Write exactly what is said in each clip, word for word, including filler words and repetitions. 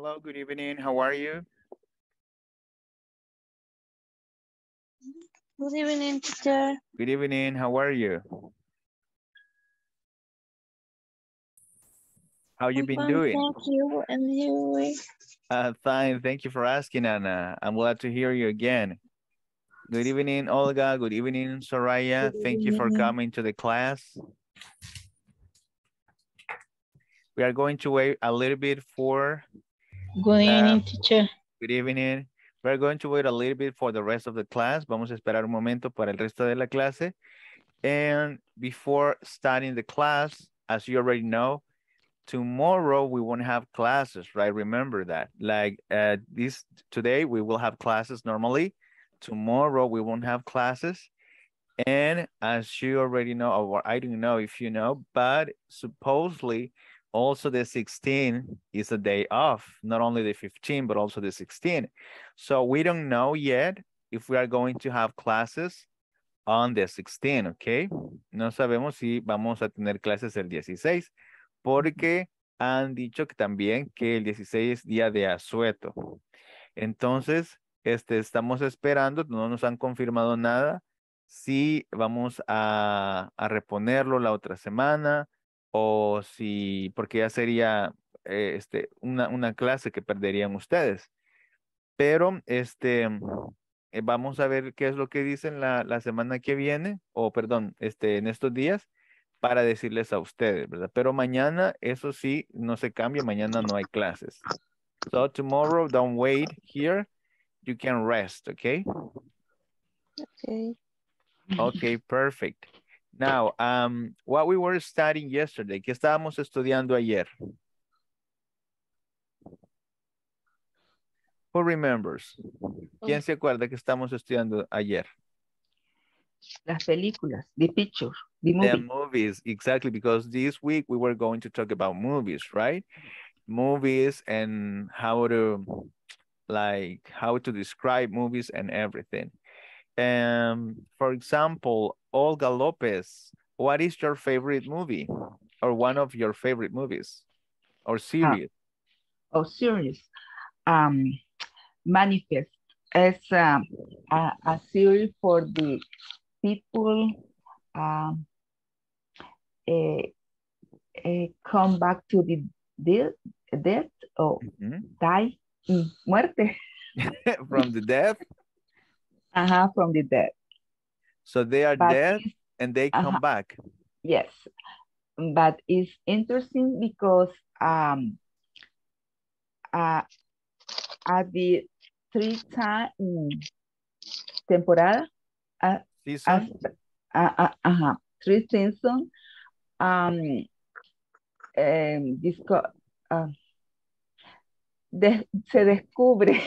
Hello, good evening. How are you? Good evening, teacher. Good evening. How are you? How you I'm been fine, doing? Thank you. And you? Uh, fine. Thank you for asking, Anna. I'm glad to hear you again. Good evening, Olga. Good evening, Soraya. Good Thank evening. you for coming to the class. We are going to wait a little bit for... Good evening, uh, teacher. Good evening. We're going to wait a little bit for the rest of the class. Vamos a esperar un momento para el resto de la clase. And before starting the class, as you already know, tomorrow we won't have classes, right? Remember that. Like uh, this today, we will have classes normally. Tomorrow, we won't have classes. And as you already know, or I don't know if you know, but supposedly also the sixteenth is a day off, not only the fifteenth, but also the sixteenth. So we don't know yet if we are going to have classes on the sixteenth, okay? No sabemos si vamos a tener clases el dieciséis, porque han dicho que también que el dieciséis es día de asueto. Entonces, este, estamos esperando, no nos han confirmado nada, si vamos a, a reponerlo la otra semana, o si, porque ya sería eh, este, una, una clase que perderían ustedes. Pero este, eh, vamos a ver qué es lo que dicen la, la semana que viene, o perdón, este, en estos días, para decirles a ustedes, ¿verdad? Pero mañana, eso sí, no se cambia, mañana no hay clases. So tomorrow, don't wait here, you can rest, okay? Okay. Okay, perfect. Now, um, what we were studying yesterday, ¿qué estábamos estudiando ayer? Who remembers? ¿Quién se acuerda que estábamos estudiando ayer? Las películas, the picture, the movie. The movies, exactly, because this week we were going to talk about movies, right? Movies and how to, like, how to describe movies and everything. Um, for example, Olga Lopez, what is your favorite movie or one of your favorite movies or series? Uh, oh, series. Um, Manifest is um, a, a series for the people um, a, a come back to the death, death or mm-hmm. die, mm, muerte. From the death? Uh-huh, from the dead. So they are but dead and they uh-huh. come back. Yes, but it's interesting because um, uh, at the three time temporada, uh, season, uh, uh, uh-huh, three season, um, um, disco, uh, De, se descubre.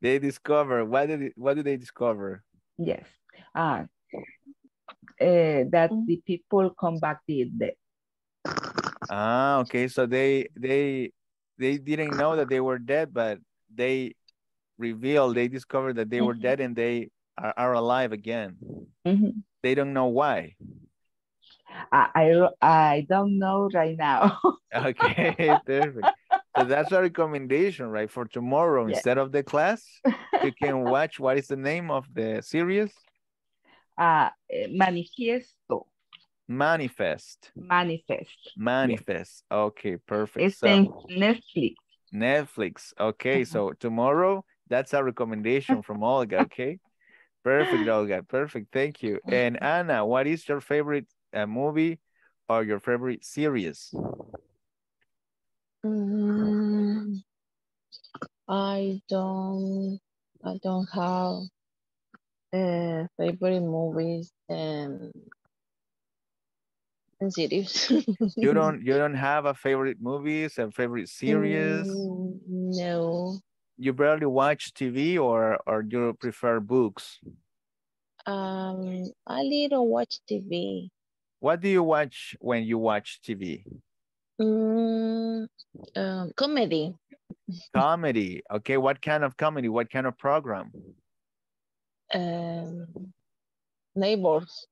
They discover. What did it, what do they discover? Yes, uh, uh, that the people come back to death. Ah, okay. So they they they didn't know that they were dead, but they revealed. They discovered that they mm-hmm. were dead, and they are, are alive again. Mm-hmm. They don't know why. I I, I don't know right now. Okay, perfect. So that's a recommendation, right? For tomorrow, yeah. Instead of the class, you can watch, what is the name of the series? Uh, Manifiesto. Manifest. Manifest. Manifest. Yeah. Okay, perfect. It's so, in Netflix. Netflix. Okay, so tomorrow, that's a recommendation from Olga, okay? Perfect, Olga. Perfect. Thank you. And Anna, what is your favorite uh, movie or your favorite series? Mm, I don't I don't have uh, favorite movies and, and series. You don't you don't have a favorite movies and favorite series? Mm, no. You barely watch T V or or do you prefer books? Um I little watch T V. What do you watch when you watch T V? Mm, um, comedy. Comedy. Okay, what kind of comedy? What kind of program? Um, neighbors.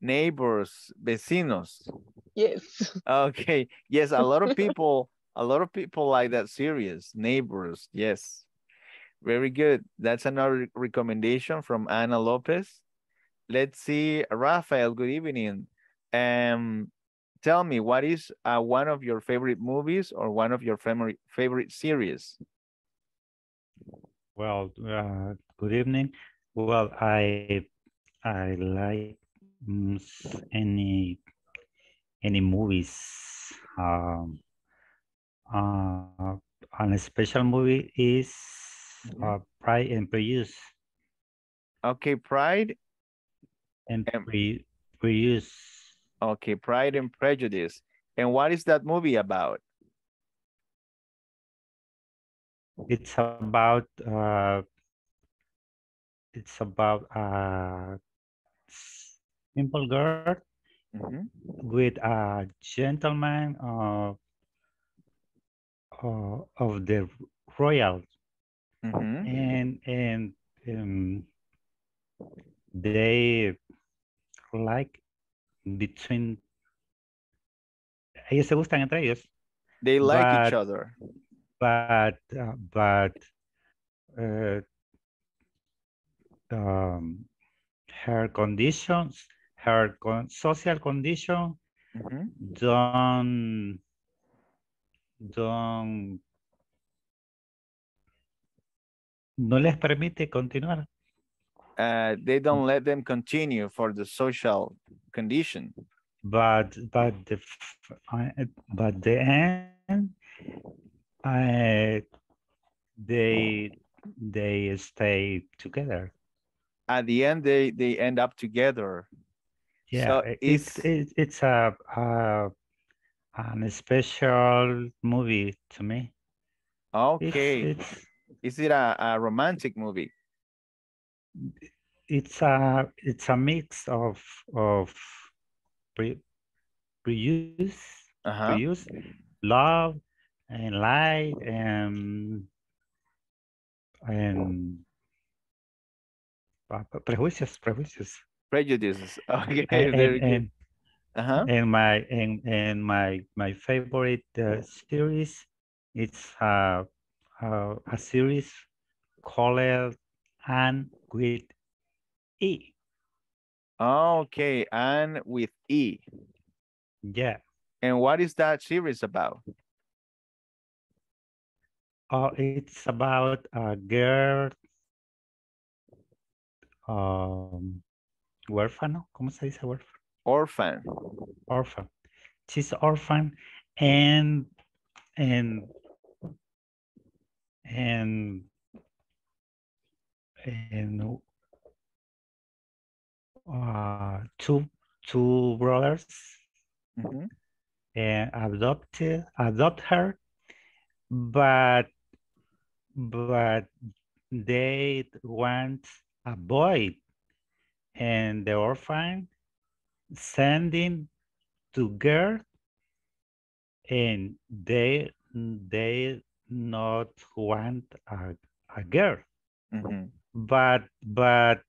Neighbors, vecinos. Yes. Okay. Yes, a lot of people A lot of people like that series, Neighbors. Yes, very good. That's another recommendation from Anna Lopez. Let's see, Rafael, good evening. Um, tell me, what is uh, one of your favorite movies or one of your favorite favorite series? Well, uh, good evening. Well, I I like any any movies. Um, uh, and a special movie is uh, Pride and Prejudice. Okay, Pride and Pre Prejudice. Okay, Pride and Prejudice. And what is that movie about? It's about uh, it's about a simple girl mm-hmm. with a gentleman uh, uh, of the royal, mm-hmm. and and um, they like between. Ellos se gustan entre ellos. They like but, each other. But uh, but uh, um, her conditions, her con social condition, mm-hmm. don't don't no les permite continuar. Uh, they don't let them continue for the social condition. But but the but the end. Uh, they they stay together. At the end, they they end up together. Yeah, so it's it's, it's a, a an special movie to me. Okay, it's, it's, is it a, a romantic movie? It's a it's a mix of of pre prejudice, uh-huh. prejudice, love. And light and and prejudices, prejudices, prejudices. Okay, and, very and, good. Uh huh. And my and and my my favorite uh, series, it's uh, uh, a series called Anne with E. Okay, Anne with E. Yeah. And what is that series about? Oh, it's about a girl, um, huérfano. ¿Cómo se dice huérfano? Orphan. Orphan. She's orphan, and and and and uh, two two brothers, mm-hmm. and adopted adopt her, but. But they want a boy, and the orphan sending to girl, and they they not want a a girl. Mm-hmm. But but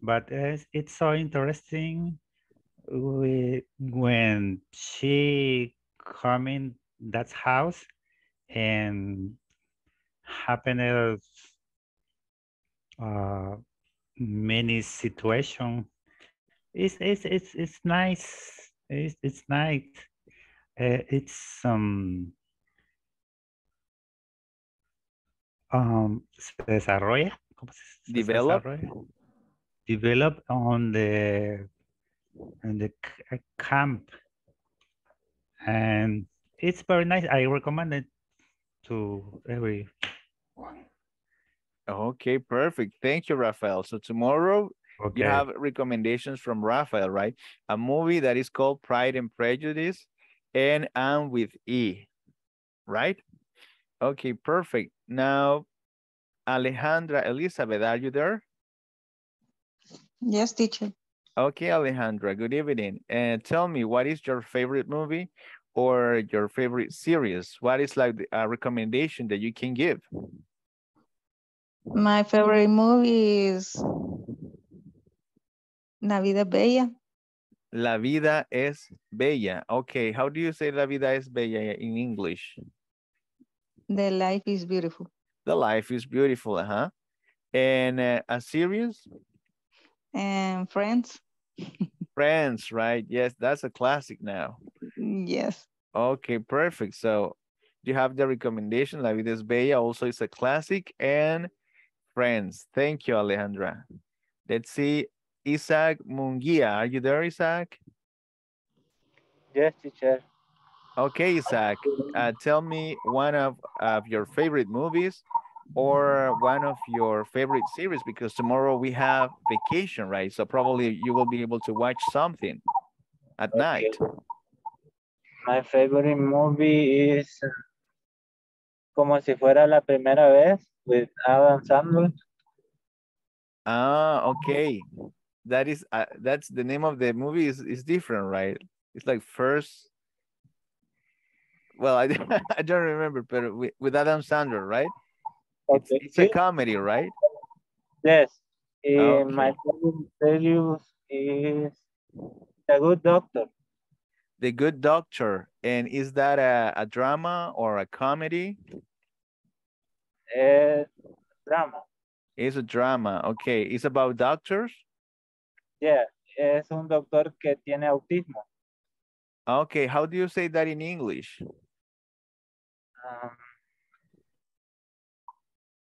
but it's, it's so interesting when she come in that house and. Happened uh, many situation. It's it's it's it's nice. It's it's nice. Uh, it's um um se desarrolla. ¿Cómo se develop se desarrolla? Develop on the on the camp, and it's very nice. I recommend it to every. Okay, perfect. Thank you, Rafael. So tomorrow okay. you have recommendations from Rafael, right? A movie that is called Pride and Prejudice and Anne with E, right? Okay, perfect. Now, Alejandra Elizabeth, are you there? Yes, teacher. Okay, Alejandra, good evening. And tell me, what is your favorite movie or your favorite series? What is like a recommendation that you can give? My favorite movie is La Vida Es Bella. La Vida Es Bella. Okay, how do you say La Vida Es Bella in English? The Life is Beautiful. The Life is Beautiful, uh-huh. And uh, a series? And Friends. Friends, right? Yes, that's a classic now. Yes. Okay, perfect. So you have the recommendation, La Vida Es Bella also is a classic, and Friends. Thank you, Alejandra. Let's see, Isaac Munguia. Are you there, Isaac? Yes, teacher. Okay, Isaac, uh, tell me one of, of your favorite movies or one of your favorite series, because tomorrow we have vacation, right? So probably you will be able to watch something at okay. night. My favorite movie is Como si fuera la primera vez with Adam Sandler. Ah, okay. That is, uh, that's the name of the movie is, is different, right? It's like first, well, I, I don't remember, but with, with Adam Sandler, right? It's, okay. It's a comedy, right? Yes. Okay. Uh, my favorite series is The Good Doctor. The Good Doctor. And is that a, a drama or a comedy? Uh, drama. It's a drama. Okay. It's about doctors? Yeah. Es un doctor que tiene autismo. Okay. How do you say that in English? Um,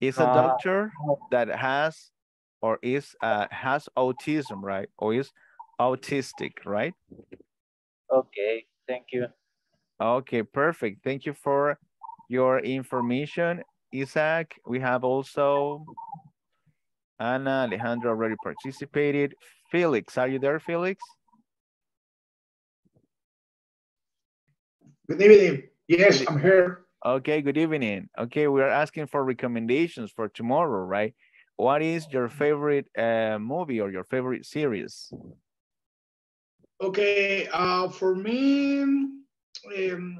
It's a doctor uh, that has or is uh, has autism, right? Or is autistic, right? Okay, thank you. Okay, perfect. Thank you for your information, Isaac. We have also Anna, Alejandra already participated. Felix, are you there, Felix? Good evening. Yes, I'm here. Okay, good evening. Okay, we are asking for recommendations for tomorrow, right? What is your favorite uh, movie or your favorite series? Okay, uh, for me, um,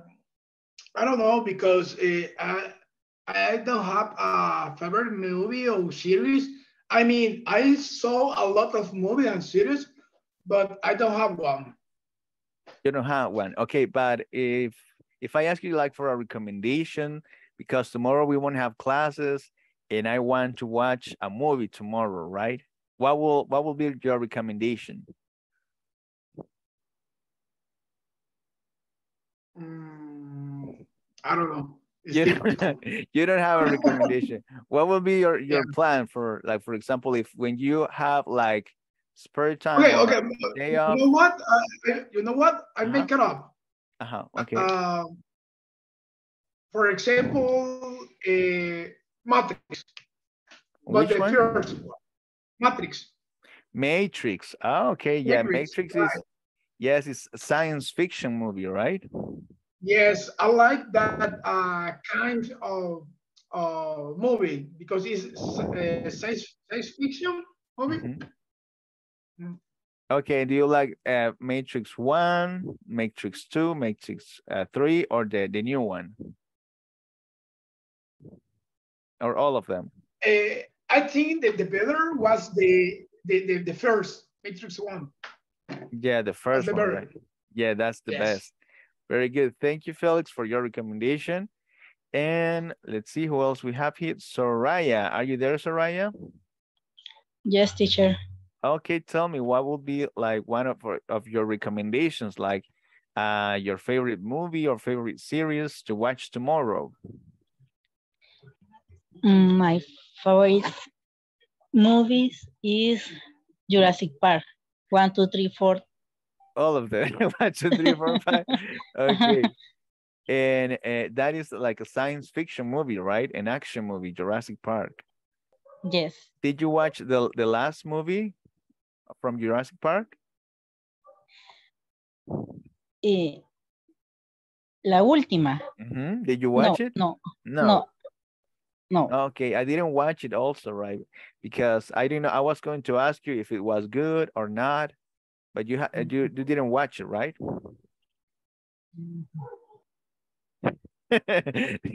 I don't know, because uh, I, I don't have a favorite movie or series. I mean, I saw a lot of movies and series, but I don't have one. You don't have one. Okay, but if... If I ask you like for a recommendation, because tomorrow we won't have classes and I want to watch a movie tomorrow, right? What will what will be your recommendation? Mm, I don't know. You don't, you don't have a recommendation. What will be your, your yeah. plan for like, for example, if when you have like spare time? Okay, okay. Day you off, know what? Uh, you know what? I uh-huh. make it up. Uh-huh. Okay. Uh, for example, uh, Matrix. But Which the one? First one. Matrix. Matrix. Oh, okay. Yeah, Matrix, Matrix is, yes, it's a science fiction movie, right? Yes, I like that uh, kind of uh, movie because it's uh, science, science fiction movie. Mm-hmm. Mm. Okay, do you like uh, Matrix one, Matrix two, Matrix uh, three, or the, the new one? Or all of them? Uh, I think that the better was the, the, the, the first, Matrix one. Yeah, the first that's one, the right? Yeah, that's the yes. best. Very good. Thank you, Felix, for your recommendation. And let's see who else we have here. Soraya, are you there, Soraya? Yes, teacher. Okay, tell me what would be like one of, of your recommendations, like uh, your favorite movie or favorite series to watch tomorrow? My favorite movies is Jurassic Park. One, two, three, four. All of them. One, two, three, four, five. Okay. And uh, that is like a science fiction movie, right? An action movie, Jurassic Park. Yes. Did you watch the, the last movie? From Jurassic Park? Eh, la última. Mm-hmm. Did you watch no, it? No, no, no, no. Okay, I didn't watch it also, right? Because I didn't know, I was going to ask you if it was good or not, but you, ha mm-hmm. you, you didn't watch it, right?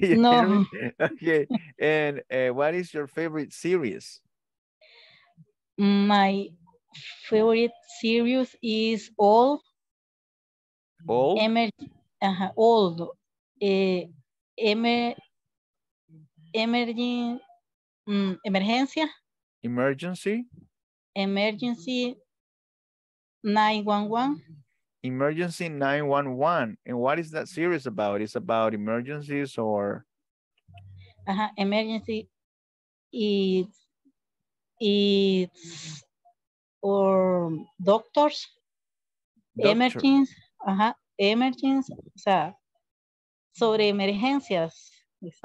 No. Okay, and uh, what is your favorite series? My favorite series is all all Emer, uh, all uh, Emer, Emergen, um, emergencia. Emergency. Emergency nine one one. Emergency nine one one. And what is that series about? It's about emergencies or? Uh-huh. Emergency. It's, it's or doctors. Doctor. Emergency. Uh-huh. Emergency. O sea, sobre emergencias.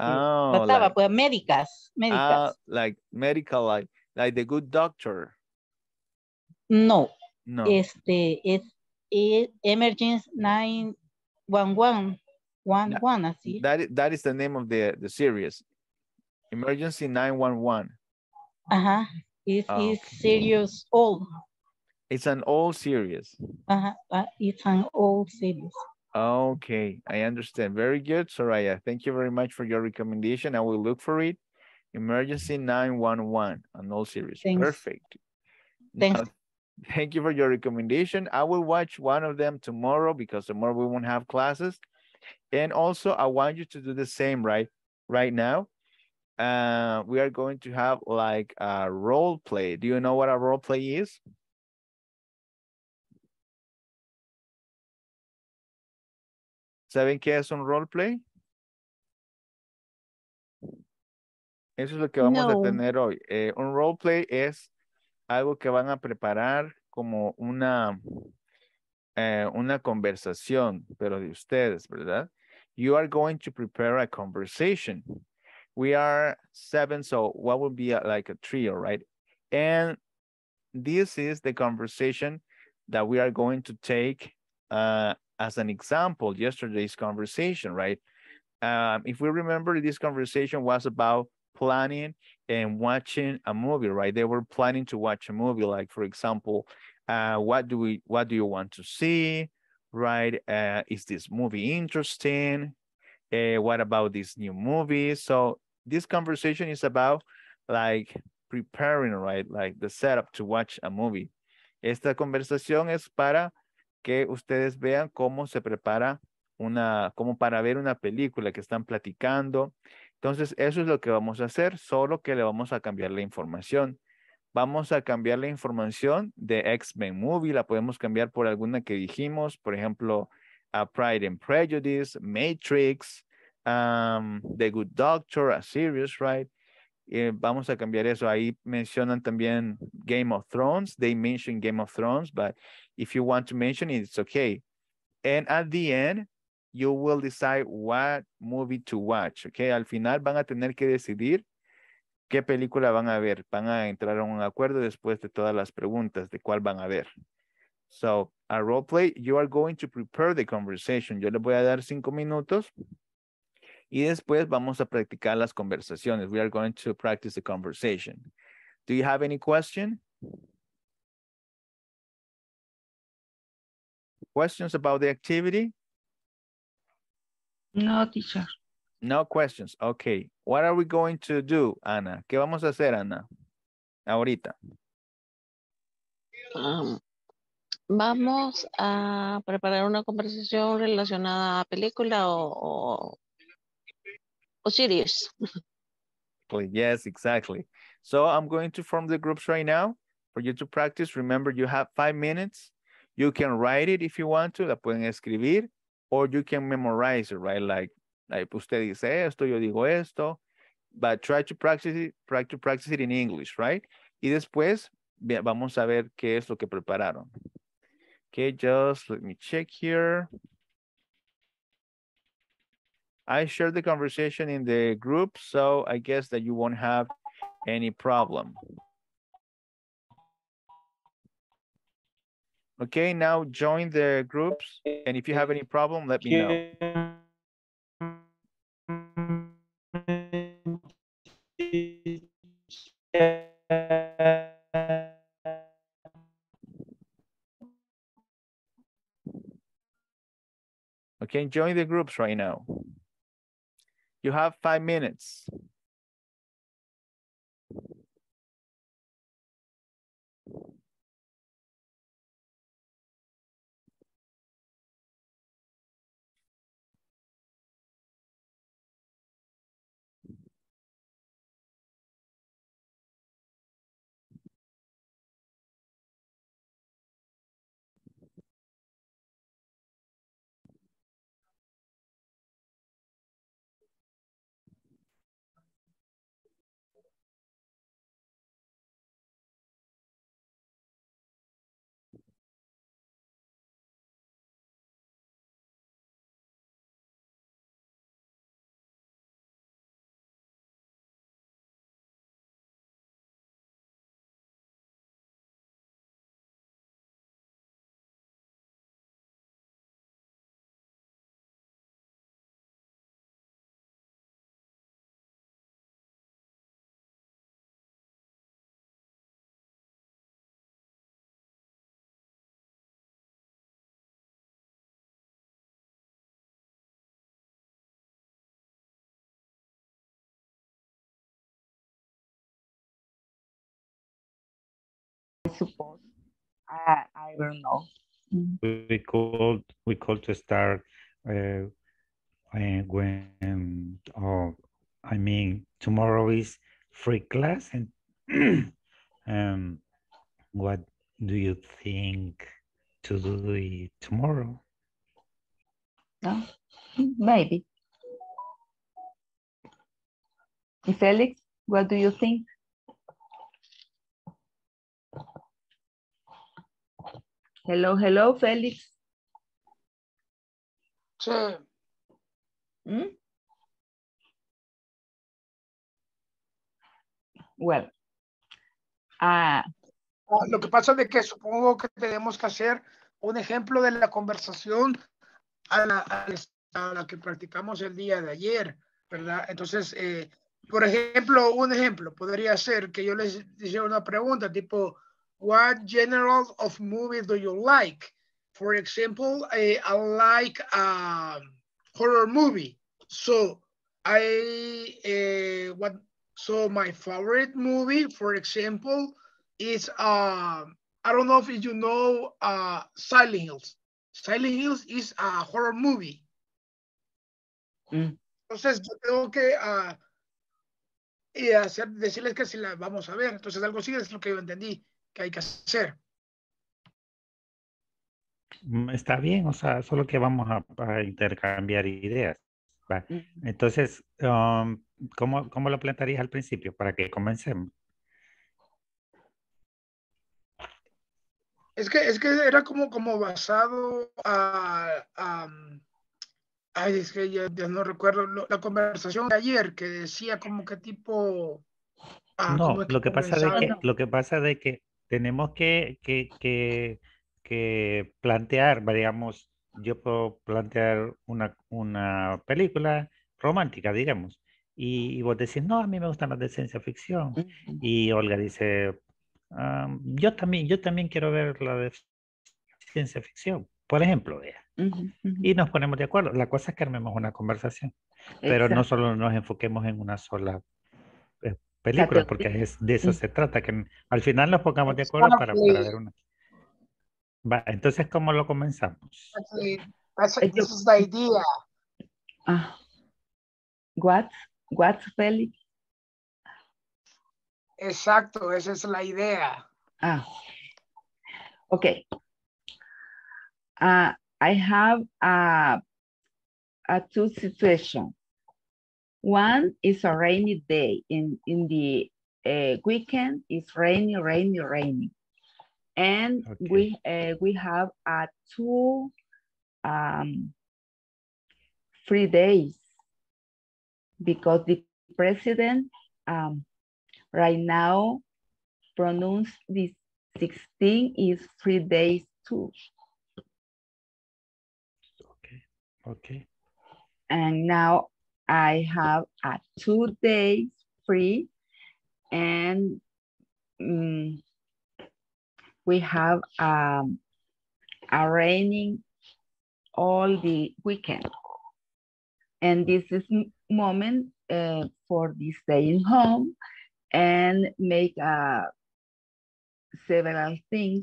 Oh, trataba, like, pues, médicas. Médicas. Uh, like medical, like, like The Good Doctor. No. No. Este es Emergency nine one one. One, no, one, así. That is, that is the name of the, the series. Emergency nine one one. Uh-huh. It oh, is okay. Serious old. It's an old series. Uh-huh. Uh, it's an old series. Okay. I understand. Very good, Soraya. Thank you very much for your recommendation. I will look for it. Emergency nine one one, an old series. Thanks. Perfect. Thanks. Now, thank you for your recommendation. I will watch one of them tomorrow because tomorrow we won't have classes. And also I want you to do the same right right now. Uh, we are going to have like a role play. Do you know what a role play is? ¿Saben qué es un role play? Eso es lo que vamos no. a tener hoy. Eh, un role play es algo que van a preparar como una, eh, una conversación, pero de ustedes, ¿verdad? You are going to prepare a conversation. We are seven, so what would be a, like a trio, right? And this is the conversation that we are going to take uh, as an example, yesterday's conversation, right? Um, if we remember, this conversation was about planning and watching a movie, right? They were planning to watch a movie, like for example, uh, what do we, what do you want to see, right? Uh, is this movie interesting? Uh, what about this new movie? So this conversation is about like preparing, right? Like the setup to watch a movie. Esta conversación es para que ustedes vean cómo se prepara una, como para ver una película que están platicando. Entonces, eso es lo que vamos a hacer, solo que le vamos a cambiar la información. Vamos a cambiar la información de X-Men Movie, la podemos cambiar por alguna que dijimos, por ejemplo, a Pride and Prejudice, Matrix, um, The Good Doctor, a series, right? Eh, vamos a cambiar eso. Ahí mencionan también Game of Thrones. They mention Game of Thrones, but if you want to mention it, it's okay. And at the end, you will decide what movie to watch, okay? Al final van a tener que decidir qué película van a ver. Van a entrar a un acuerdo después de todas las preguntas de cuál van a ver. So, a role play, you are going to prepare the conversation. Yo les voy a dar cinco minutos y después vamos a practicar las conversaciones. We are going to practice the conversation. Do you have any question? Questions about the activity? No, teacher. No questions. Okay. What are we going to do, Ana? ¿Qué vamos a hacer, Ana? Ahorita. Um, vamos a preparar una conversación relacionada a película o, o, o series. Yes, exactly. So I'm going to form the groups right now for you to practice. Remember, you have five minutes. You can write it if you want to. La pueden escribir. Or you can memorize it, right? Like, like usted dice esto, yo digo esto. But try to practice it, try to practice it in English, right? Y después vamos a ver qué es lo que prepararon. Okay, just let me check here. I shared the conversation in the group, so I guess that you won't have any problem. Okay, now join the groups. And if you have any problem, let me know. Okay, join the groups right now. You have five minutes. I suppose. I, I don't know. We could we could start uh, when um, oh, I mean tomorrow is free class, and um, what do you think to do tomorrow? Oh, maybe. Felix, what do you think? Hello, hello, Felix. Sure. Hmm? Well. Uh, Lo que pasa es que supongo que tenemos que hacer un ejemplo de la conversación a la, a la que practicamos el día de ayer, ¿verdad? Entonces, eh, por ejemplo, un ejemplo podría ser que yo les hice una pregunta tipo... What genre of movies do you like? For example, I, I like a horror movie. So I uh, what? So my favorite movie, for example, is uh, I don't know if you know uh, Silent Hills. Silent Hills is a horror movie. Mm. Entonces yo tengo que uh, y hacer, decirles que si la vamos a ver. Entonces algo así es lo que yo entendí. Que hay que hacer. Está bien, o sea, solo que vamos a, a intercambiar ideas. ¿Va? Entonces, um, ¿cómo, ¿cómo lo plantearías al principio para que comencemos? Es que, es que era como, como basado a, a... Ay, es que ya, ya no recuerdo lo, la conversación de ayer que decía como que tipo... Ah, no, lo que, pasa de que, lo que pasa de que tenemos que, que, que, que plantear, digamos, yo puedo plantear una, una película romántica, digamos, y, y vos decís, no, a mí me gustan las de ciencia ficción, y Olga dice, um, yo, también, yo también quiero ver la de ciencia ficción, por ejemplo, ella. Uh-huh, uh-huh. Y nos ponemos de acuerdo, la cosa es que armemos una conversación, pero exacto. No solo nos enfoquemos en una sola película, porque es, de eso se trata, que al final nos pongamos de acuerdo para, para ver una. Va, entonces, ¿cómo lo comenzamos? That's a, this is the idea. Uh, what? What, Felix? Exacto, esa es la idea. Ah, okay. Uh, I have a, a two situations. One is a rainy day in, in the uh, weekend. It's rainy, rainy, rainy. And okay. we uh, we have uh, two um, free days because the president um, right now pronounced the sixteen is free days too. Okay, okay. And now I have a two days free, and um, we have um, a raining all the weekend. And this is moment uh, for the staying home and make uh, several things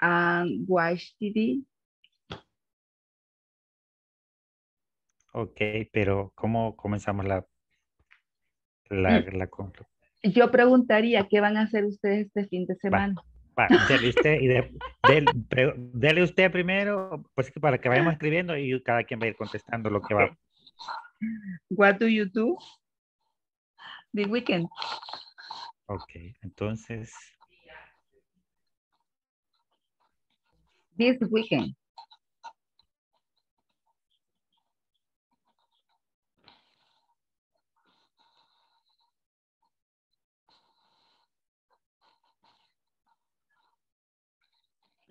and watch T V. Ok, pero ¿cómo comenzamos la, la, la conclusión? Yo preguntaría, ¿qué van a hacer ustedes este fin de semana? Va, va, dele usted, y de, del, pre, dele usted primero, pues para que vayamos escribiendo y cada quien va a ir contestando lo que okay. va. What do you do the weekend? Ok, entonces. This weekend.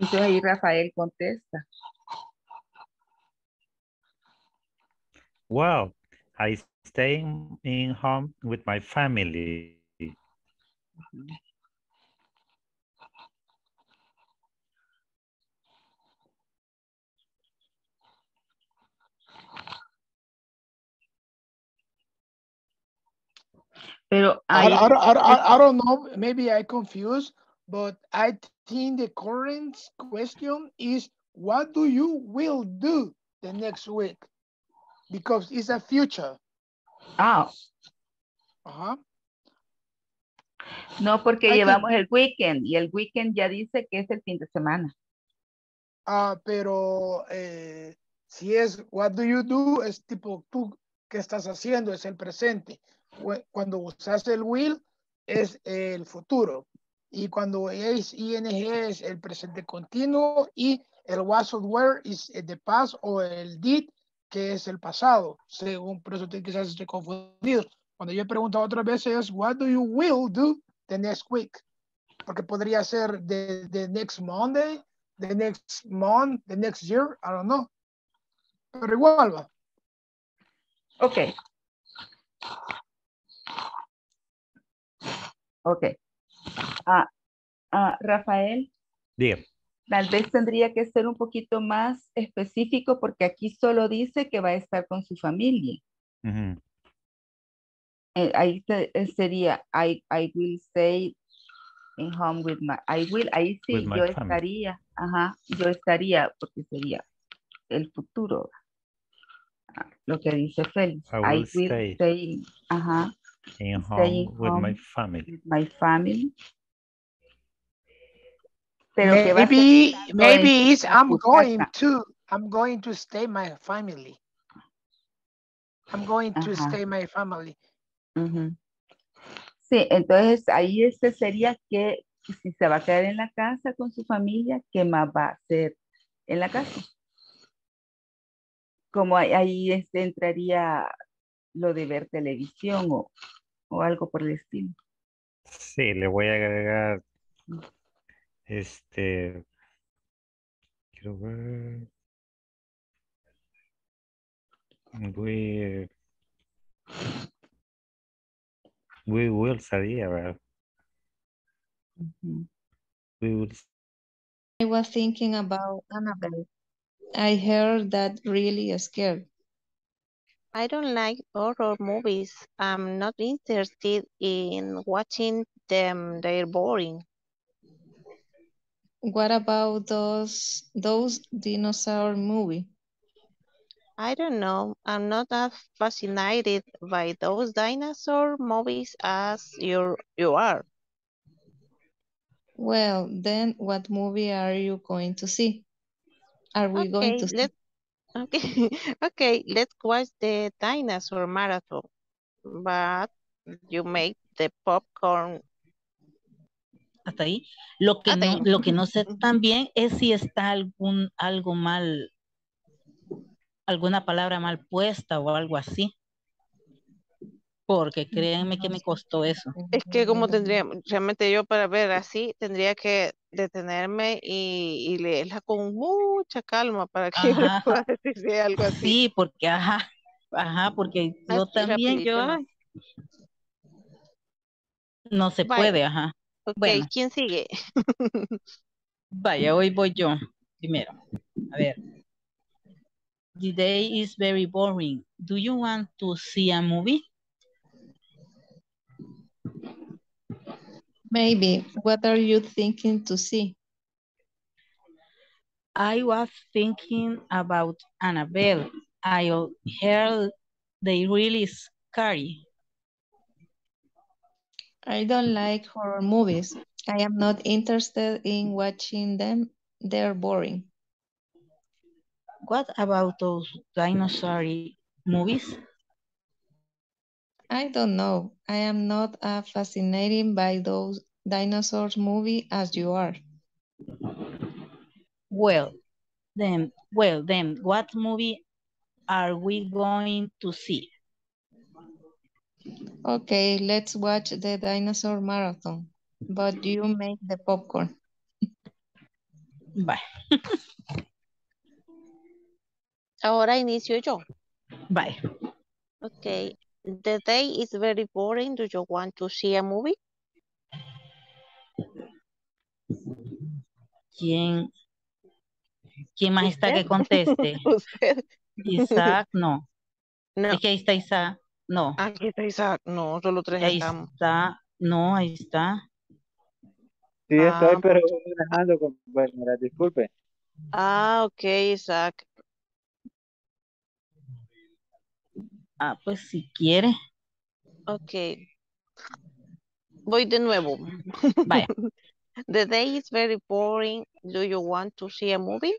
Entonces ahí Rafael contesta. Well, I stay in home with my family. Mm-hmm. Pero I, I, I, I, I don't know, maybe I confused, but I think the current question is, what do you will do the next week? Because it's a future. Ah. Ajá. No, porque I llevamos think... el weekend, y el weekend ya dice que es el fin de semana. Ah, pero eh, si es, what do you do, es tipo tú, ¿qué estás haciendo? Es el presente. Cuando usas el will es el futuro, y cuando es ing es el presente continuo, y el was or were es the past, o el did que es el pasado. Según, por eso quizás estoy confundido. Cuando yo he preguntado otras veces, what do you will do the next week, porque podría ser the, the next Monday, the next month, the next year, I don't know, pero igual va. Okay. Ok. Uh, uh, Rafael. Bien. Tal vez tendría que ser un poquito más específico, porque aquí solo dice que va a estar con su familia. Uh-huh. eh, ahí te, eh, sería I, I will stay in home with my, I will, ahí sí, yo estaría, ajá, yo estaría, porque sería el futuro. Lo que dice Félix. I will, I will stay. stay ajá. In home, staying with home my family. With my family. Pero maybe maybe it's I'm going casa. to I'm going to stay my family. I'm going Ajá. to stay my family. Uh-huh. Sí, entonces ahí este sería que si se va a quedar en la casa con su familia, ¿qué más va a hacer en la casa? Como ahí este entraría lo de ver televisión o, o algo por el estilo. Sí, le voy a agregar este quiero ver we we will sería, ¿verdad? Uh-huh. We will. I was thinking about Annabelle. I heard that really scared. I don't like horror movies. I'm not interested in watching them. They're boring. What about those those dinosaur movies? I don't know. I'm not as fascinated by those dinosaur movies as you you are. Well, then what movie are you going to see? Are we okay, going to see? Okay, okay. Let's watch the dinosaur marathon, but you make the popcorn. Hasta ahí. Lo que no, lo que no sé también es si está algún algo mal, alguna palabra mal puesta o algo así. Porque créanme que me costó eso. Es que como tendría, realmente yo para ver así tendría que detenerme y, y leerla con mucha calma para que ajá. yo pueda decir algo así. Sí, porque ajá, ajá, porque así yo también rapidito. yo no se vaya. puede, ajá. Ok, bueno. ¿Quién sigue? Vaya, hoy voy yo primero. A ver. The day is very boring. Do you want to see a movie? Maybe. What are you thinking to see? I was thinking about Annabelle. I heard they really scary. I don't like horror movies. I am not interested in watching them. They're boring. What about those dinosaur movies? I don't know. I am not as fascinated by those dinosaurs movie as you are. Well, then, well, then, what movie are we going to see? Okay, let's watch the dinosaur marathon, but you make the popcorn. Bye. Ahora inicio yo. Bye. Okay. The day is very boring. Do you want to see a movie? ¿Quién, ¿quién más está que conteste? Isaac, no. no. Es que ahí está Isaac. No. Aquí está Isaac. No, solo tres ahí estamos. Está. No, ahí está. Sí, estoy, ah, pero voy manejando, compañera, disculpe. Ah, ok, Isaac. Ah, pues si quiere. Ok. Voy de nuevo. Vaya. The day is very boring. Do you want to see a movie?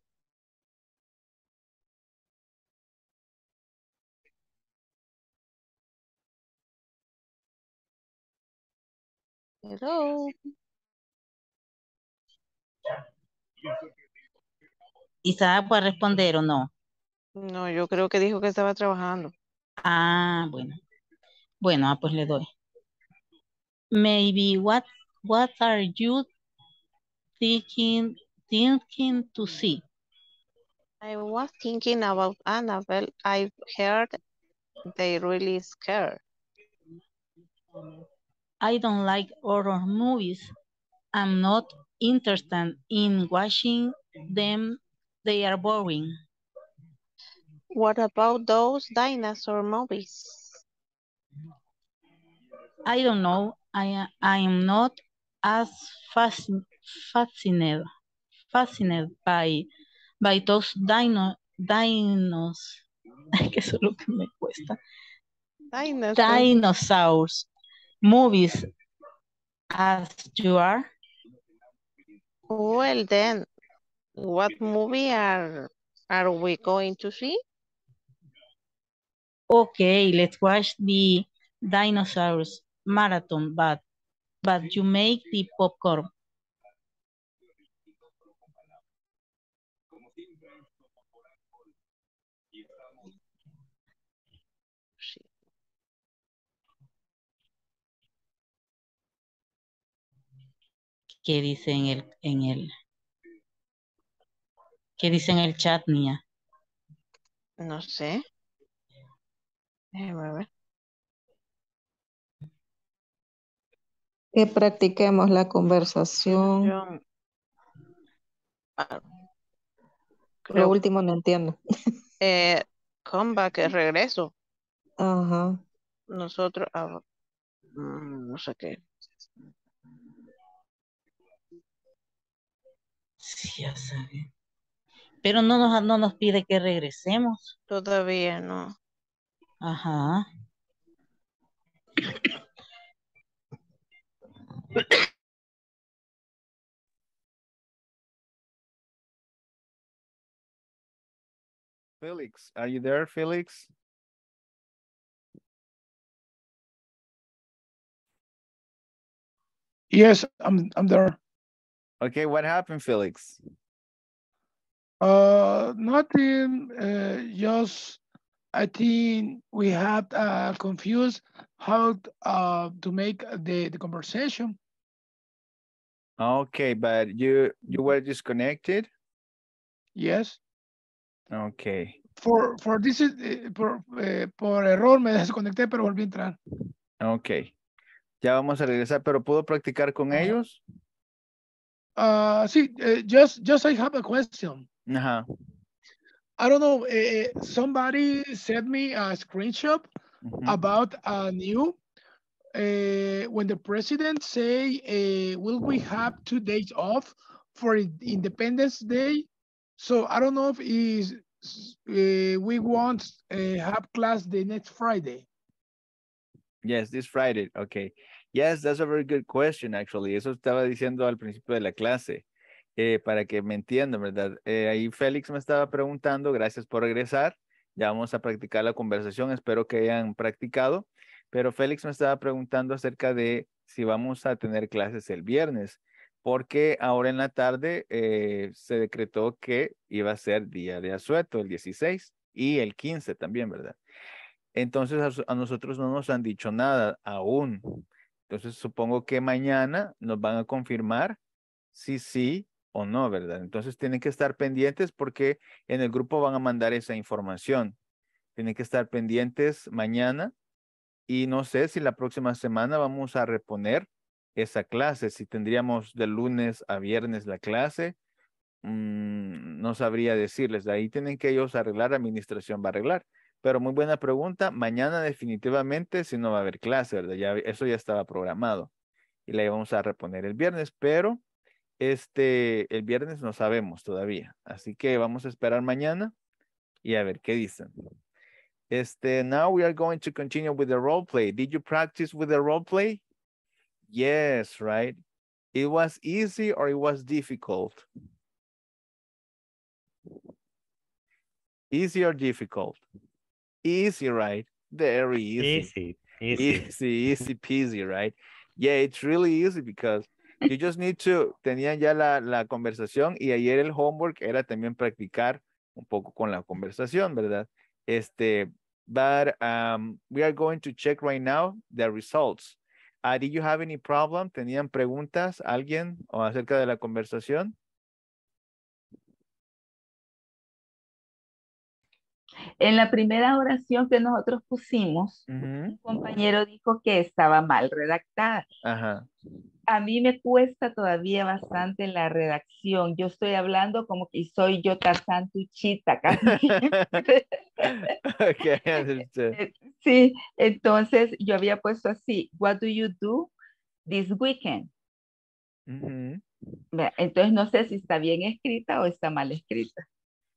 Hello. Isaac va a responder o no. No, yo creo que dijo que estaba trabajando. Ah, bueno. Bueno, ah, pues le doy. Maybe what what are you thinking thinking to see? I was thinking about Annabelle. I've heard they really scare. I don't like horror movies. I'm not interested in watching them. They are boring. What about those dinosaur movies? I don't know. I I am not as fasc- fascinated fascinated by by those dino dinos. Que eso es lo que me cuesta. Dinosaurs. Dinosaurs movies as you are. Well then, what movie are are we going to see? Okay, let's watch the dinosaurs marathon, but but you make the popcorn. ¿Qué dice en el en el ¿Qué dice en el chat, niña? No sé. Déjame ver. Que practiquemos la conversación. Lo último no entiendo. Eh, comeback, regreso. Ajá. Nosotros, ah, no sé qué. Sí, ya sabe. Pero no nos, no nos pide que regresemos. Todavía no. Ajá. Felix, are you there, Felix? Yes, I'm I'm there. Okay, what happened, Felix? Uh, nothing, uh, just I think we had uh, confused how uh, to make the, the conversation. Okay, but you you were disconnected? Yes. Okay. For for this is por eh, por error me desconecté, pero volví a entrar. Okay. Ya vamos a regresar, pero ¿puedo practicar con ellos? Uh, sí, uh, just just I have a question. Uh-huh. I don't know. Uh, somebody sent me a screenshot mm-hmm. about a new uh, when the president say, uh, "Will we have two days off for Independence Day?" So I don't know if is uh, we won't uh, have class the next Friday. Yes, this Friday. Okay. Yes, that's a very good question. Actually, eso estaba diciendo al principio de la clase. Eh, para que me entiendan, ¿verdad? Eh, ahí Félix me estaba preguntando, gracias por regresar, ya vamos a practicar la conversación, espero que hayan practicado, pero Félix me estaba preguntando acerca de si vamos a tener clases el viernes, porque ahora en la tarde eh, se decretó que iba a ser día de asueto, el dieciséis y el quince también, ¿verdad? Entonces a, a nosotros no nos han dicho nada aún, entonces supongo que mañana nos van a confirmar si sí o no, ¿verdad? Entonces tienen que estar pendientes porque en el grupo van a mandar esa información. Tienen que estar pendientes mañana y no sé si la próxima semana vamos a reponer esa clase. Si tendríamos de lunes a viernes la clase, mmm, no sabría decirles. De ahí tienen que ellos arreglar, la administración va a arreglar. Pero muy buena pregunta. Mañana definitivamente si no va a haber clase, ¿verdad? Ya, eso ya estaba programado. Y la íbamos a reponer el viernes, pero este, el viernes no sabemos todavía. Así que vamos a esperar mañana y a ver qué dicen. Este, now we are going to continue with the role play. Did you practice with the role play? Yes, right? It was easy or it was difficult? Easy or difficult? Easy, right? Very easy. Easy, easy, easy, easy peasy, right? Yeah, it's really easy because you just need to, tenían ya la, la conversación y ayer el homework era también practicar un poco con la conversación, ¿verdad? Este, but um, we are going to check right now the results. Uh, did you have any problem? ¿Tenían preguntas alguien o acerca de la conversación? En la primera oración que nosotros pusimos, uh-huh. un compañero dijo que estaba mal redactada. Ajá. A mí me cuesta todavía bastante la redacción. Yo estoy hablando como que soy yo Tarzán Tuchita. Okay, I understand. Sí, entonces yo había puesto así, what do you do this weekend? Uh-huh. Entonces no sé si está bien escrita o está mal escrita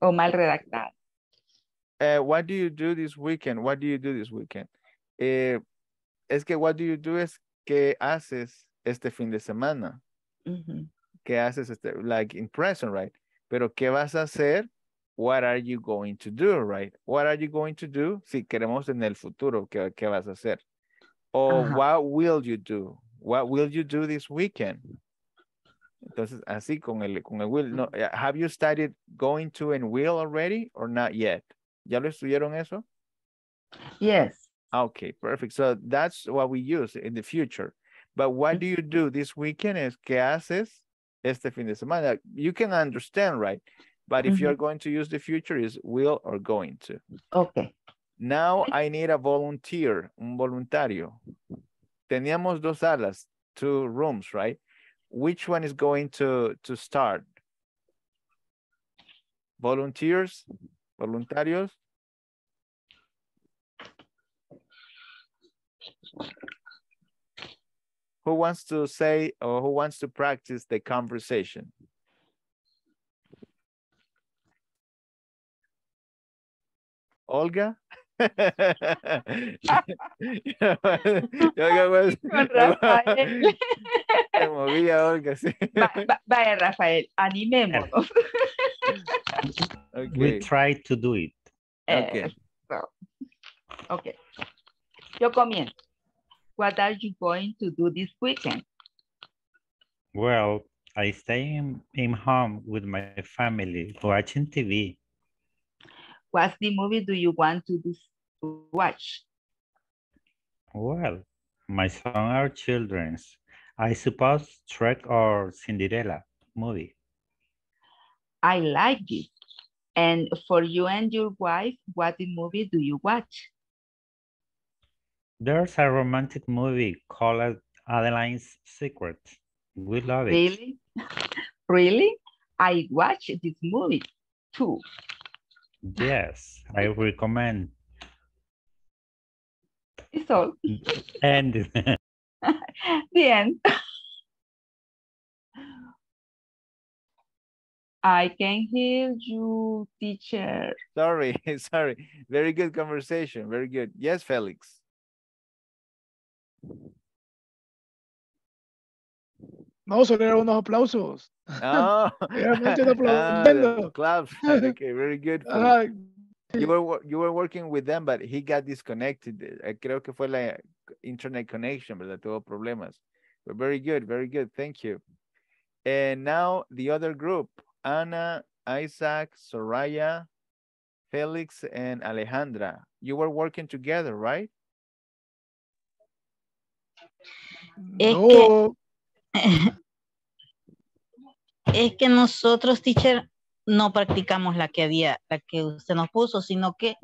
o mal redactada. Uh, what do you do this weekend? What do you do this weekend? Eh, es que what do you do es qué haces este fin de semana. Mm-hmm. ¿Qué haces este? Like in present, right? Pero ¿qué vas a hacer? What are you going to do, right? What are you going to do? Si queremos en el futuro, ¿qué, qué vas a hacer? O uh-huh. what will you do? What will you do this weekend? Entonces, así con el, con el will. No, have you started going to and will already or not yet? ¿Ya lo estudiaron eso? Yes. Okay, perfect. So that's what we use in the future. But what do you do this weekend is ¿qué haces este fin de semana? You can understand, right? But if mm-hmm. you're going to use the future, is will or going to. Okay. Now I need a volunteer, un voluntario. Teníamos dos salas, two rooms, right? Which one is going to, to start? Volunteers? Voluntarios. Who wants to say or who wants to practice the conversation? Olga? Se movía Olga, sí. Vaya, Rafael, animémonos. Okay. We try to do it. Okay. Uh, so, okay. Yo comienzo. What are you going to do this weekend? Well, I stay in, in home with my family watching T V. What movie do you want to, do, to watch? Well, my son or children's. I suppose Shrek or Cinderella movie. I like it. And for you and your wife, what movie do you watch? There's a romantic movie called Adeline's Secret. We love it. Really? Really? I watched this movie too. Yes, I recommend. It's all. And the end. I can hear you, teacher. Sorry, sorry. Very good conversation. Very good. Yes, Felix. No, solo eran unos aplausos. Oh. uh, claps. Okay, very good. Uh, you were you were working with them, but he got disconnected. Creo que fue la internet connection, ¿verdad? Tuvo problemas. But very good, very good. Thank you. And now the other group, Anna, Isaac, Soraya, Felix, and Alejandra. You were working together, right? Es no. que, es que nosotros, teacher, no practicamos la que había, la que usted nos puso, sino que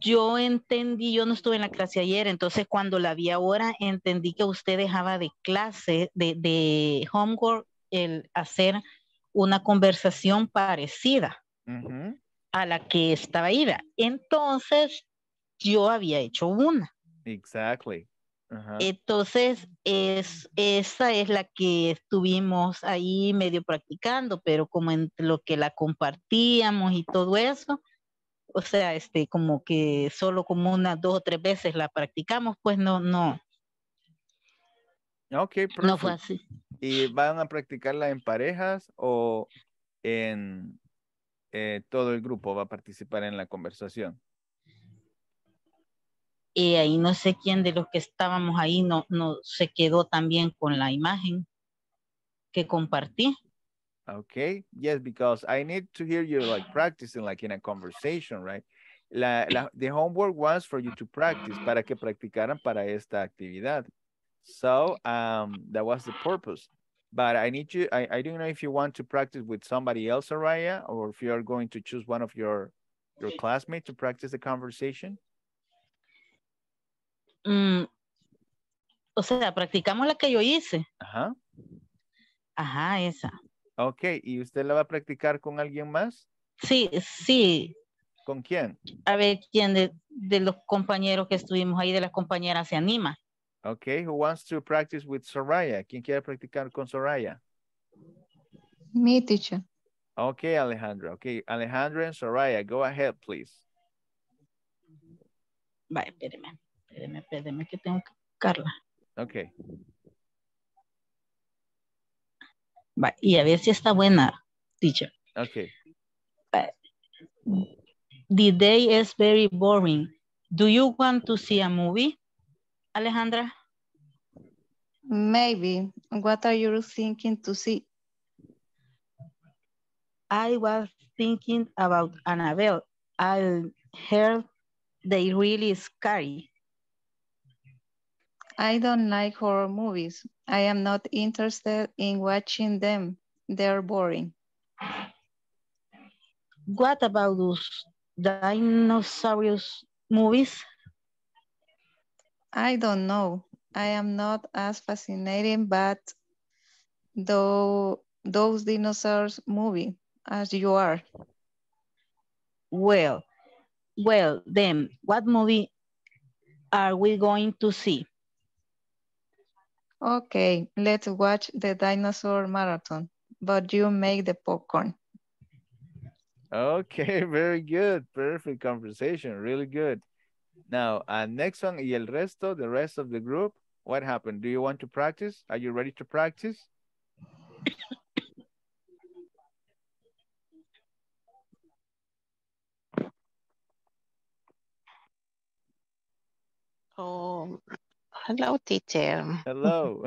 yo entendí, yo no estuve en la clase ayer, entonces cuando la vi ahora entendí que usted dejaba de clase, de, de homework, el hacer una conversación parecida. Uh-huh. a la que estaba ida. Entonces, yo había hecho una. Exactly. Uh-huh. Entonces, es, esa es la que estuvimos ahí medio practicando, pero como entre lo que la compartíamos y todo eso, o sea, este, como que solo como unas dos o tres veces la practicamos, pues no, no. Ok, perfecto. No fue así. ¿Y van a practicarla en parejas o en eh, todo el grupo va a participar en la conversación? Y eh, ahí no sé quién de los que estábamos ahí no, no se quedó también con la imagen que compartí. Okay, yes, because I need to hear you like practicing like in a conversation, right? La, la, the homework was for you to practice, para que practicaran para esta actividad. So um, that was the purpose. But I need you, I, I don't know if you want to practice with somebody else, Soraya, or if you are going to choose one of your, your classmates to practice the conversation. Mm, o sea, practicamos la que yo hice. Ajá. Ajá, esa. Ok, ¿y usted la va a practicar con alguien más? Sí, sí. ¿Con quién? A ver, ¿quién de, de los compañeros que estuvimos ahí, de las compañeras, se anima? Ok, who wants to practice with Soraya? ¿Quién quiere practicar con Soraya? Me, teacher. Ok, Alejandra. Ok, Alejandra and Soraya, go ahead, please. Vale, espéreme. Espéreme, espéreme, que tengo que buscarla. Ok. Va, y a ver si está buena, teacher. Ok. Uh, the day is very boring. Do you want to see a movie, Alejandra? Maybe. What are you thinking to see? I was thinking about Annabelle. I heard they really scary. I don't like horror movies. I am not interested in watching them. They're boring. What about those dinosaurus movies? I don't know. I am not as fascinated by though those dinosaurs movies as you are. Well, well then, what movie are we going to see? Okay, let's watch the dinosaur marathon, but you make the popcorn. Okay, very good. Perfect conversation. Really good. Now, uh, next one, y el resto, the rest of the group, what happened? Do you want to practice? Are you ready to practice? Oh. Hello, teacher. Hello.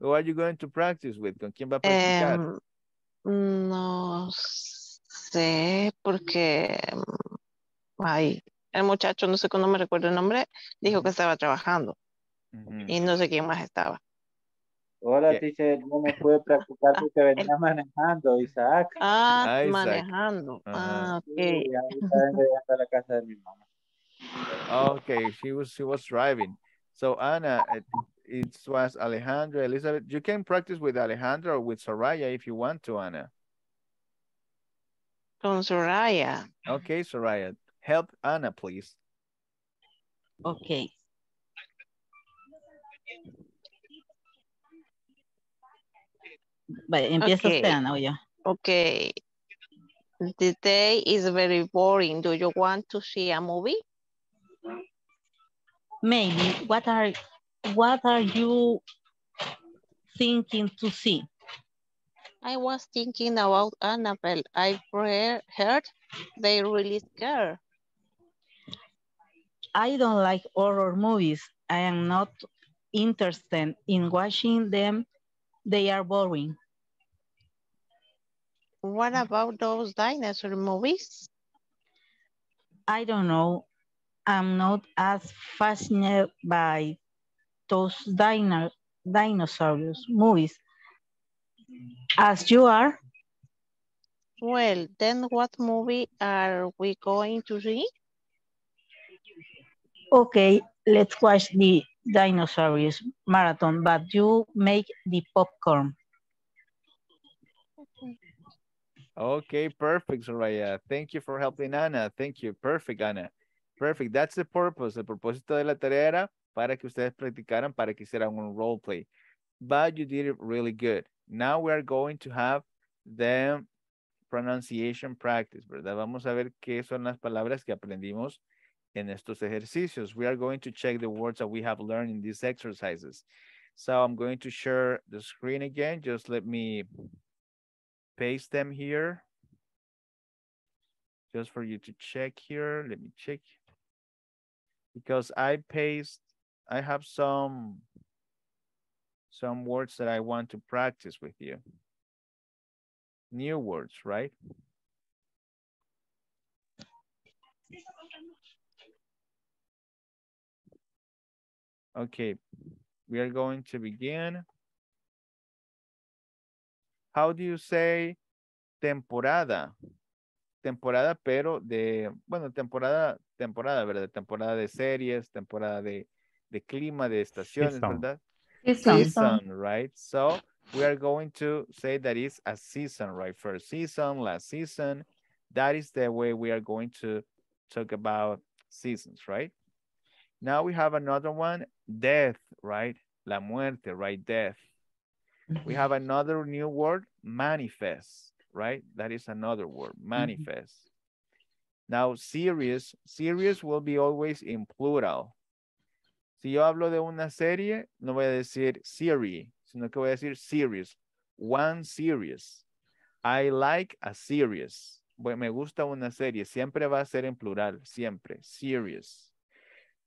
Who are you going to practice with? ¿Con quién va a practicar? Um, no sé, porque ay, el muchacho, no sé cómo, no me recuerdo el nombre, dijo que estaba trabajando. Mm-hmm. Y no sé quién más estaba. Hola, teacher, no me pude practicar porque venía manejando, Isaac. Ah, Isaac. Manejando. Uh-huh. Ah, ok. Sí, ahorita vengo a la casa de mi mamá. Okay, she was, she was driving. So Anna, it, it was Alejandra, Elizabeth. You can practice with Alejandra or with Soraya if you want to, Anna. Con Soraya. Okay, Soraya. Help Anna, please. Okay. But empieza usted, Anna, o yo. Okay. The day is very boring. Do you want to see a movie? Maybe. What are what are you thinking to see? I was thinking about Annabelle. I heard they really scare. I don't like horror movies. I am not interested in watching them. They are boring. What about those dinosaur movies? I don't know. I'm not as fascinated by those dino dinosaurs movies as you are. Well, then what movie are we going to see? Okay, let's watch the dinosaurs marathon, but you make the popcorn. Okay, perfect, Soraya. Thank you for helping Anna. Thank you. Perfect, Anna. Perfect. That's the purpose. El propósito de la tarea era para que ustedes practicaran, para que hicieran un role play. But you did it really good. Now we are going to have the pronunciation practice, ¿verdad? Vamos a ver qué son las palabras que aprendimos en estos ejercicios. We are going to check the words that we have learned in these exercises. So I'm going to share the screen again. Just let me paste them here. Just for you to check here. Let me check. Because I paste, I have some, some words that I want to practice with you. New words, right? Okay, we are going to begin. How do you say temporada? Temporada, pero de, bueno, temporada, temporada, ¿verdad? Temporada de series, temporada de, de clima, de estaciones, season. ¿Verdad? Season. Season, right? So we are going to say that it's a season, right? First season, last season. That is the way we are going to talk about seasons, right? Now we have another one, death, right? La muerte, right? Death. We have another new word, manifest, right? That is another word, manifest. Mm-hmm. Now, series, series will be always in plural. Si yo hablo de una serie, no voy a decir serie, sino que voy a decir series. One series. I like a series. Bueno, me gusta una serie. Siempre va a ser en plural, siempre. Series.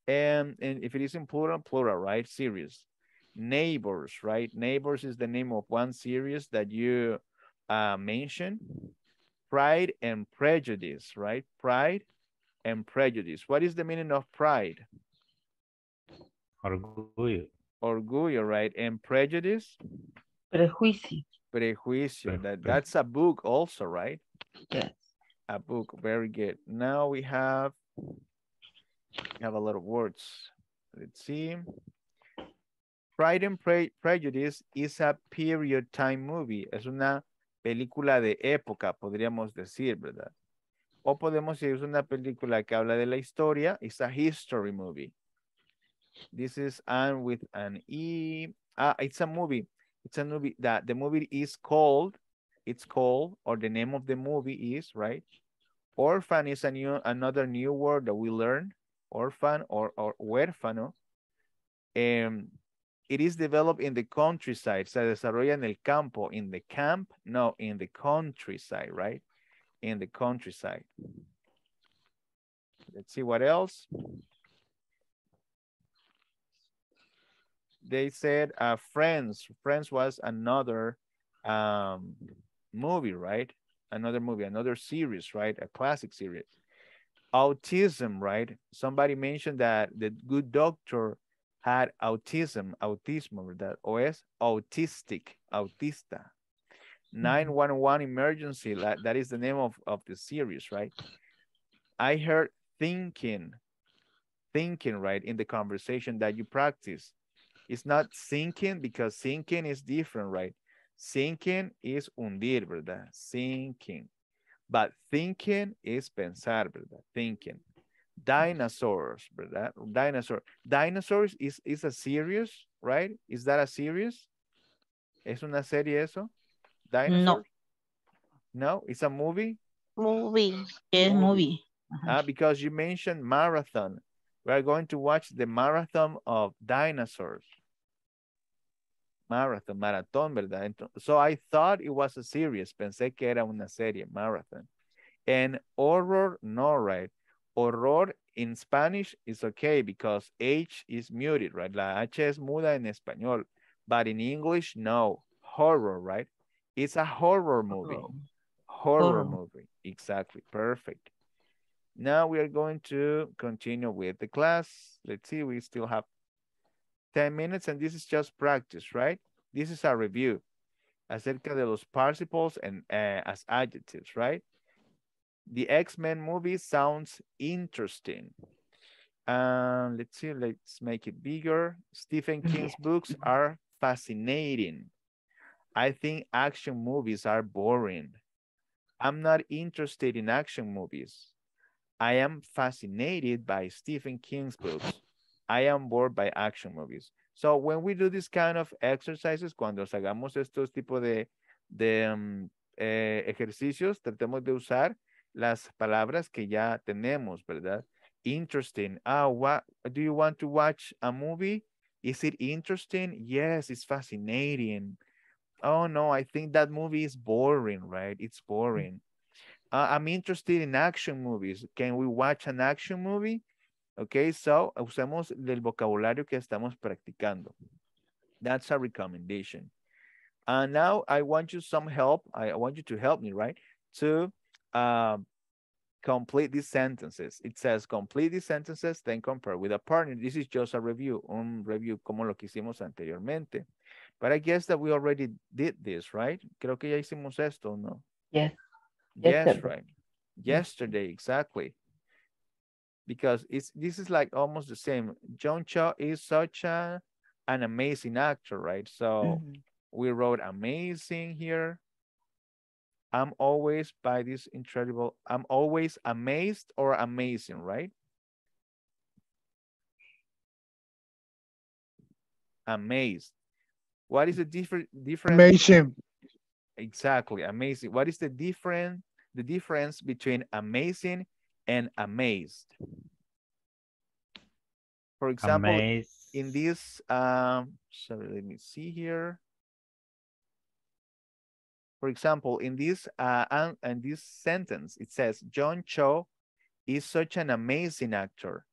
And, and if it is in plural, plural, right? Series. Neighbors, right? Neighbors is the name of one series that you uh, mentioned. Pride and Prejudice, right? Pride and Prejudice. What is the meaning of pride? Orgullo. Orgullo, right? And prejudice? Prejuicio. Prejuicio. That, that's a book also, right? Yes. A book. Very good. Now we have... We have a lot of words. Let's see. Pride and Pre Prejudice is a period time movie. Es una película de época, podríamos decir, ¿verdad? O podemos decir, es una película que habla de la historia. It's a history movie. This is Anne with an E. Ah, it's a movie. It's a movie that the movie is called, it's called, or the name of the movie is, right? Orphan is a new, another new word that we learned. Orphan or, or huérfano. Um, it is developed in the countryside. Se desarrolla en el campo. In the camp? No, in the countryside, right? In the countryside. Let's see what else. They said uh, Friends. Friends was another um, movie, right? Another movie, another series, right? A classic series. Autism, right? Somebody mentioned that the Good Doctor had autism, autismo, that O S, autistic, autista. nine one one Emergency, that, that is the name of, of the series, right? I heard thinking, thinking, right? In the conversation that you practice. It's not sinking because sinking is different, right? Sinking is hundir, ¿verdad? Sinking. But thinking is pensar, ¿verdad? Thinking. Dinosaurs, ¿verdad? Dinosaur. Dinosaurs is, is a series, right? Is that a series? ¿Es una serie eso? Dinosaur? No. No? It's a movie? Movie. Yes, movie. Ah, because you mentioned marathon. We are going to watch the marathon of dinosaurs. Marathon, marathon, ¿verdad? So I thought it was a series. Pensé que era una serie, marathon. And horror, no, right? Horror in Spanish is okay because H is muted, right? La H es muda en español. But in English, no. Horror, right? It's a horror movie. Horror, horror. movie. Exactly. Perfect. Now we are going to continue with the class. Let's see, we still have ten minutes and this is just practice, right? This is a review acerca de los participles and uh, as adjectives, right? The X-Men movie sounds interesting. Uh, let's see, let's make it bigger. Stephen King's books are fascinating. I think action movies are boring. I'm not interested in action movies. I am fascinated by Stephen King's books. I am bored by action movies. So when we do this kind of exercises, cuando hagamos estos tipos de, de um, eh, ejercicios, tratemos de usar las palabras que ya tenemos, ¿verdad? Interesting. Ah, what, do you want to watch a movie? Is it interesting? Yes, it's fascinating. Oh, no, I think that movie is boring, right? It's boring. Uh, I'm interested in action movies. Can we watch an action movie? Okay, so usemos el vocabulario que estamos practicando. That's a recommendation. And uh, now I want you some help. I want you to help me, right? To uh, complete these sentences. It says complete these sentences, then compare with a partner. This is just a review, un review como lo que hicimos anteriormente. But I guess that we already did this, right? Creo que ya hicimos esto, ¿no? Yes. Yes, yes, right. Yesterday, exactly. Because it's this is like almost the same. John Cho is such a, an amazing actor, right? So mm-hmm. we wrote amazing here. I'm always by this incredible, I'm always amazed or amazing, right? Amazed. What is the different difference? Amazing. Exactly, amazing. What is the different the difference between amazing and amazed? For example, amazed. In this, um, sorry, let me see here. For example, in this uh, and, and this sentence, it says, John Cho is such an amazing actor.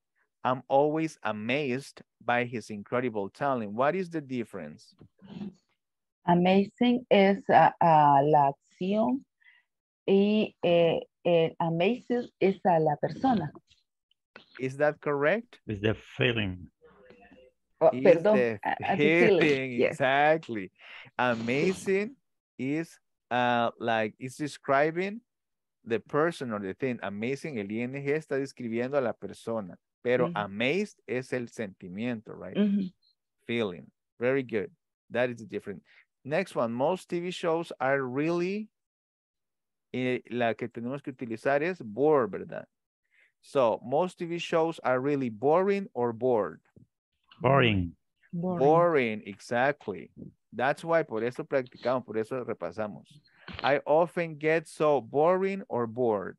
I'm always amazed by his incredible talent. What is the difference? Amazing es uh, uh, la acción y eh, eh, amazing es a la persona. Is that correct? It's the feeling. Oh, is perdón. The feeling, yes. Exactly. Amazing is uh, like, it's describing the person or the thing. Amazing, el ing está describiendo a la persona. Pero mm-hmm. amazed es el sentimiento, right? Mm-hmm. Feeling. Very good. That is different. Next one, most T V shows are really, eh, la que tenemos que utilizar es bored, ¿verdad? So, most T V shows are really boring or bored? Boring. Boring, boring, exactly. That's why, por eso practicamos, por eso repasamos. I often get so boring or bored?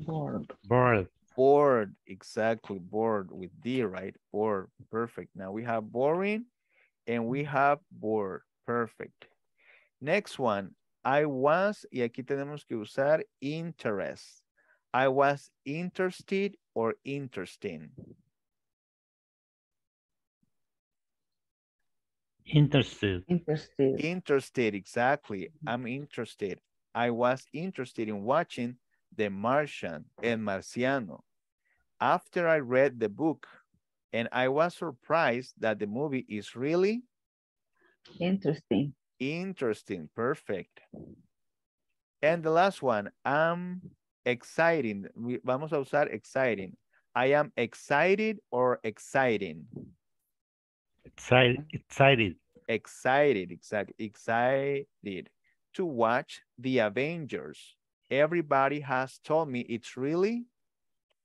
Bored. Bored. Bored, exactly, bored with D, right? Bored, perfect. Now we have boring and we have bored, perfect. Next one, I was, y aquí tenemos que usar interest. I was interested or interesting? Interested. Interested. Interested, exactly. I'm interested. I was interested in watching The Martian and Marciano. After I read the book, and I was surprised that the movie is really interesting. Interesting, perfect. And the last one, I'm excited. Vamos a usar exciting. I am excited or exciting? Excited. Excited. Excited, exactly. Excited to watch The Avengers. Everybody has told me it's really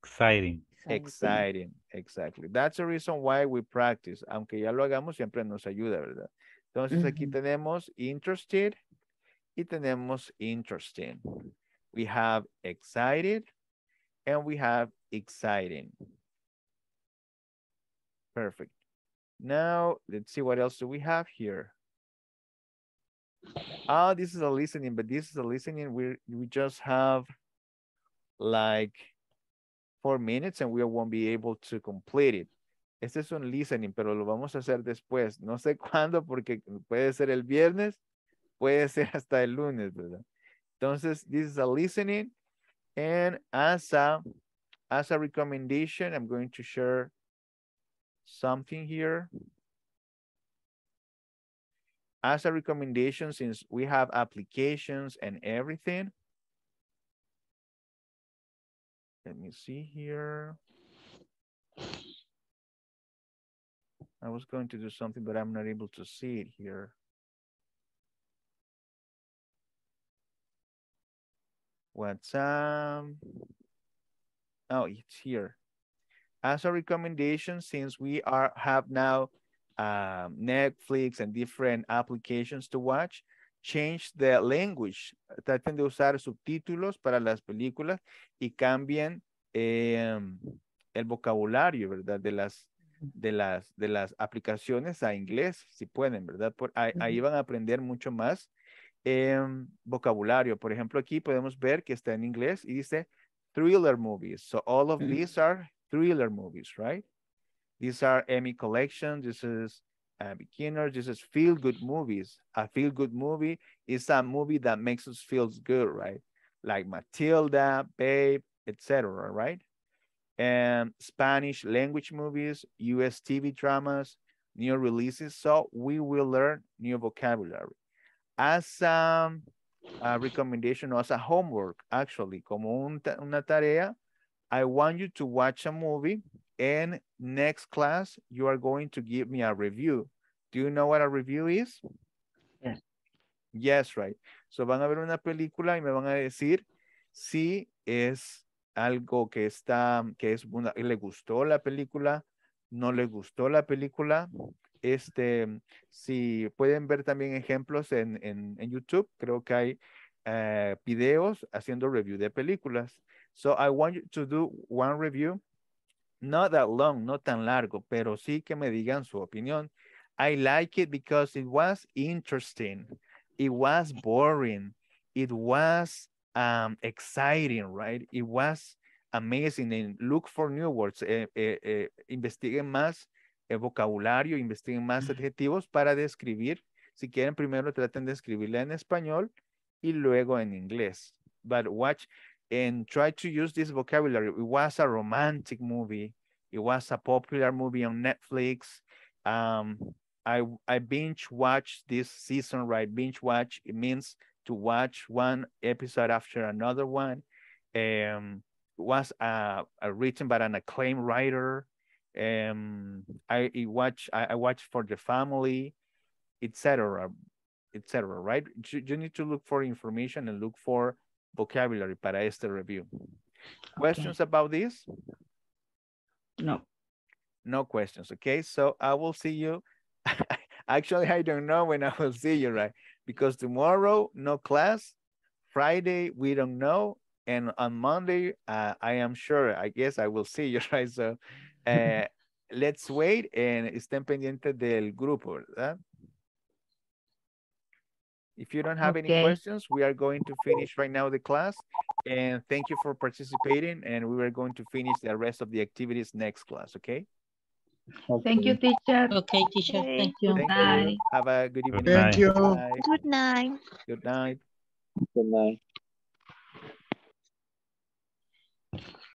exciting. Exciting, exactly. That's the reason why we practice. Aunque ya lo hagamos, siempre nos ayuda, ¿verdad? Entonces mm-hmm. aquí tenemos interested y tenemos interesting. We have excited and we have exciting. Perfect. Now, let's see what else do we have here. Oh, this is a listening, but this is a listening. We we just have like four minutes and we won't be able to complete it. Este es un listening, pero lo vamos a hacer después. No sé cuándo, porque puede ser el viernes, puede ser hasta el lunes, ¿verdad? Entonces, this is a listening. And as a, as a recommendation, I'm going to share something here. As a recommendation, since we have applications and everything. Let me see here. I was going to do something, but I'm not able to see it here. What's um? Oh, it's here. As a recommendation, since we are have now um, Netflix and different applications to watch, change the language. Traten de usar subtítulos para las películas y cambien eh, el vocabulario, ¿verdad? De las de las de las aplicaciones a inglés, si pueden, ¿verdad? Por, ahí, ahí van a aprender mucho más eh, vocabulario. Por ejemplo, aquí podemos ver que está en inglés y dice thriller movies. So all of these are thriller movies, right? These are Emmy collections. This is uh, beginners. This is feel-good movies. A feel-good movie is a movie that makes us feel good, right? Like Matilda, Babe, et cetera, right? And Spanish language movies, U S T V dramas, new releases. So we will learn new vocabulary. As um, a recommendation, as a homework, actually, como un ta una tarea, I want you to watch a movie, and next class, you are going to give me a review. Do you know what a review is? Yeah. Yes, right. So van a ver una película y me van a decir si es algo que está, que es una, le gustó la película, no le gustó la película. Este, si pueden ver también ejemplos en, en, en YouTube, creo que hay uh, videos haciendo review de películas. So I want you to do one review, not that long, no tan largo, pero sí que me digan su opinión. I like it because it was interesting. It was boring. It was um, exciting, right? It was amazing. And look for new words. Eh, eh, eh, investiguen más el vocabulario, investiguen más adjetivos para describir. Si quieren, primero traten de escribirla en español y luego en inglés. But watch and try to use this vocabulary. It was a romantic movie. It was a popular movie on Netflix. Um, I, I binge watched this season, right? Binge watch, it means to watch one episode after another one. Um, it was uh, uh, written by an acclaimed writer. Um, I, I watch I, I watch for the family, et cetera, et cetera, right? You, you need to look for information and look for vocabulary para este review. Questions okay. about this? No. No questions, okay? So I will see you. Actually, I don't know when I will see you, right? Because tomorrow, no class. Friday, we don't know. And on Monday, uh, I am sure, I guess I will see you, right? So uh, let's wait and estén pendientes del grupo, ¿verdad? If you don't have okay. any questions, we are going to finish right now the class. And thank you for participating. And we are going to finish the rest of the activities next class, okay? Thank you, teacher. Okay, teacher. Thank you. Thank Bye. You. Have a good evening. Thank you. Bye. Good night. Good night. Good night. Good night.